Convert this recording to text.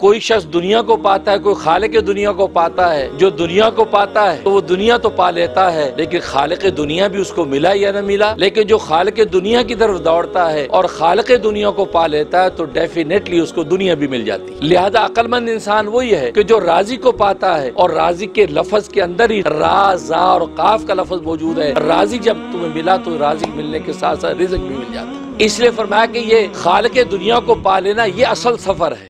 कोई शख्स दुनिया को पाता है, कोई खालिक दुनिया को पाता है। जो दुनिया को पाता है तो वो दुनिया तो पा लेता है, लेकिन खालिक दुनिया भी उसको मिला या न मिला। लेकिन जो खालिक दुनिया की तरफ दौड़ता है और खालिक दुनिया को पा लेता है तो डेफिनेटली उसको दुनिया भी मिल जाती है। लिहाजा अक्लमंद इंसान वही है कि जो राजी को पाता है, और राजी के लफ्ज के अंदर ही राजा और काफ का लफ्ज मौजूद है। राजी जब तुम्हें मिला तो राजी मिलने के साथ साथ रिज़्क़ भी मिल जाता है। इसलिए फरमाया कि ये खालिक दुनिया को पा लेना ये असल सफर है।